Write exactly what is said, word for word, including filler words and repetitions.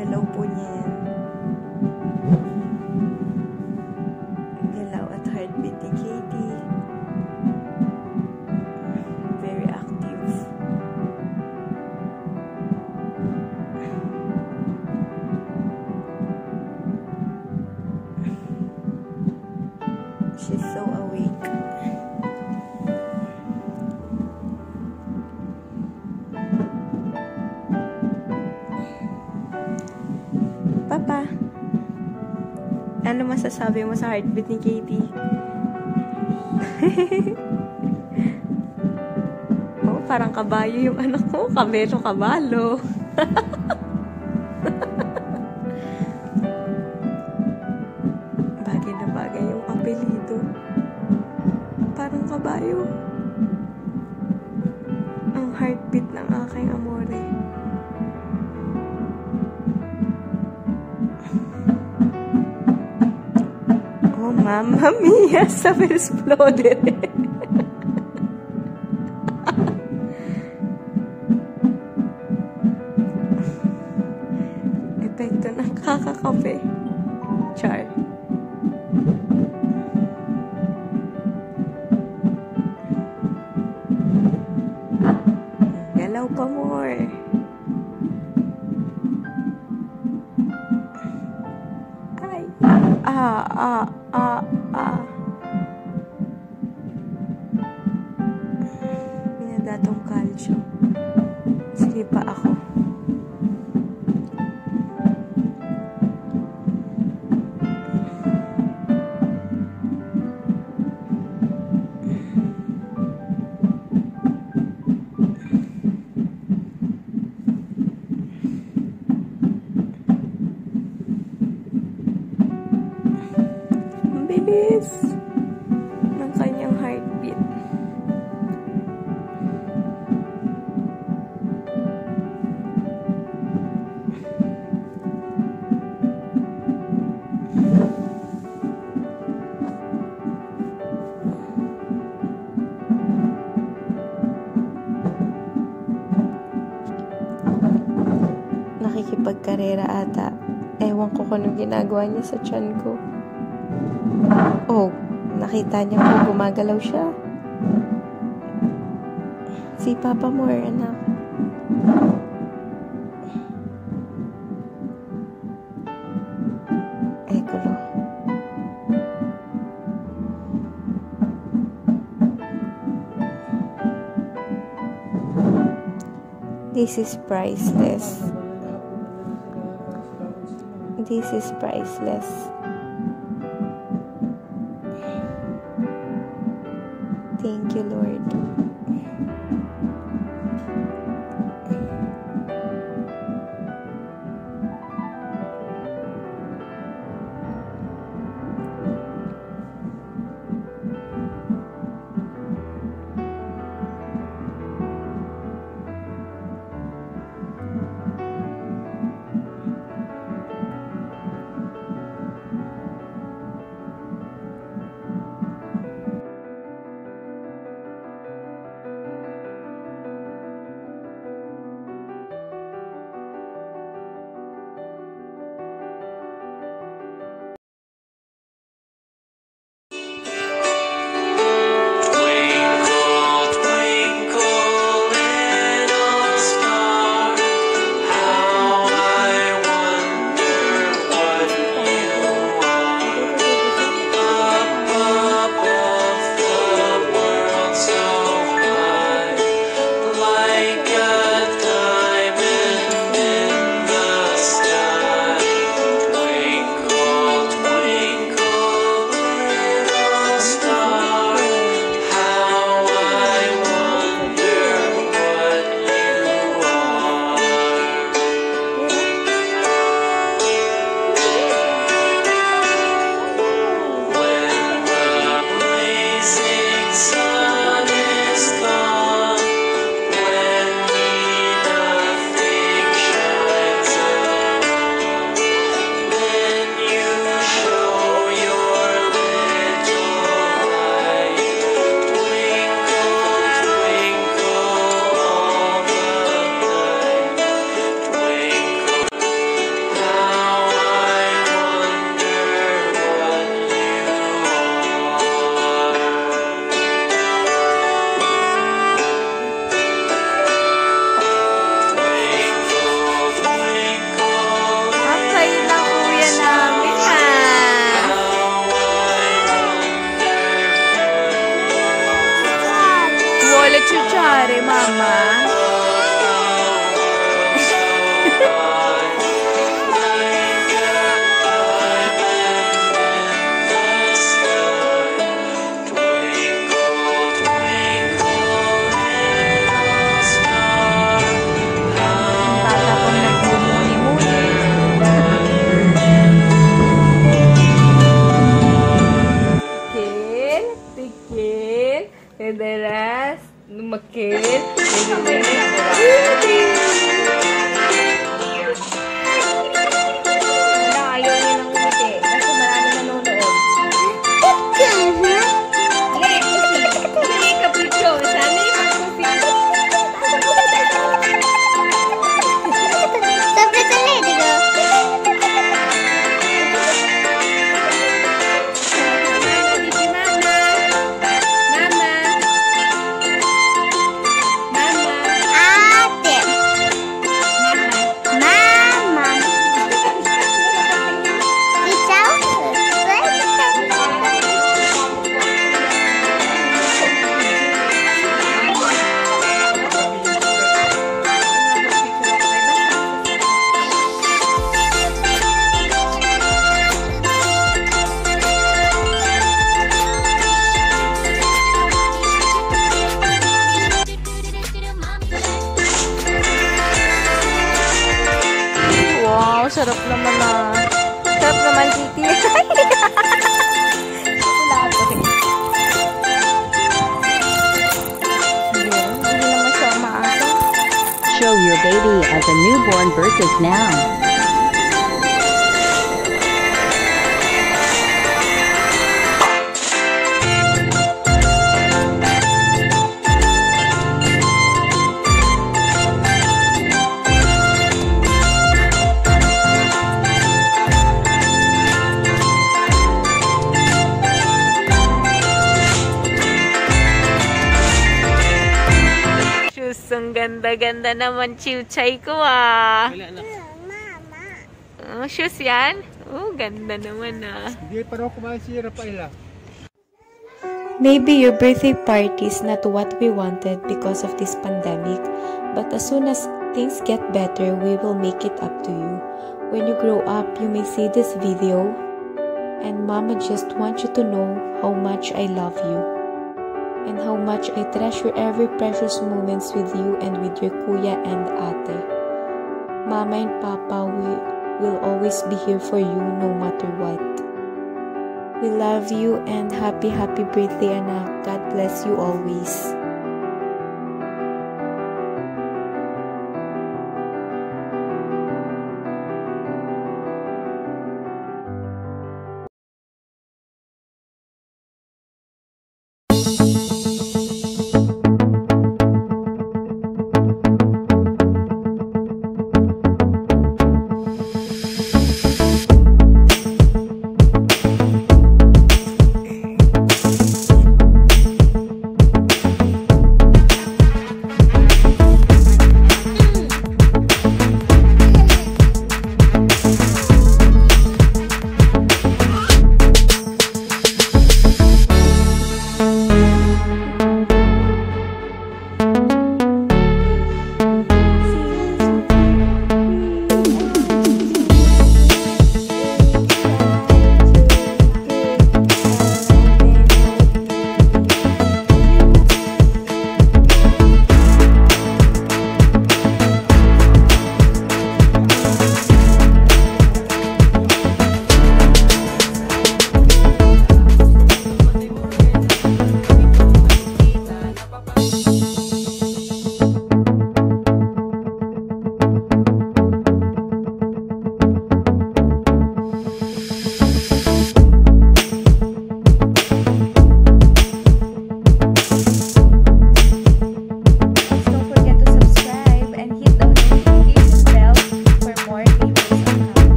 galaw po niya yan. Ang galaw at heartbeat ni Katie. Very active. She's so awake. Papa, ano masasabi mo sa heartbeat ni Katie? Oh, parang kabayo yung anak ko. Kamero kabalo. Bagay na bagay yung apelido. Parang kabayo. Ang heartbeat ng aking amore. Mamma mia, saper esplodere. Epekto ng kakakape. Char. Galaw pa more. Ay. Ah, ah. Ah, ah. Minadatong kalsyo. Sige pa ako. Ng kanyang heartbeat. Nakikipagkarera ata. Ewan ko kung anong ginagawa niya sa tiyan ko. Oh, nakita niya po gumagalaw siya. Si Papa More, anak. Ekolo. This is priceless. This is priceless. Thank you, Lord. Sorry, Mama. Lumakit. Wala, ayaw niya nang umiti. Kasi marami nanonood. Hindi ka pito. Sana yung pagpupito. Sabi ka na, di ba? Sarap naman na. Sarap naman, Kitty. Lahat ko. Hindi naman siya maasa. Show your baby as a newborn versus now. Ang ganda-ganda naman chiwchay ko ah. Wala na. Mama. Oh, shoes yan? Oh, ganda naman ah. Hindi pa rin kumain si Rafaela. Maybe your birthday party is not what we wanted because of this pandemic, but as soon as things get better, we will make it up to you. When you grow up, you may see this video, and Mama just wants you to know how much I love you. And how much I treasure every precious moments with you and with your kuya and ate. Mama and Papa, we will always be here for you no matter what. We love you and happy, happy birthday, anak. God bless you always.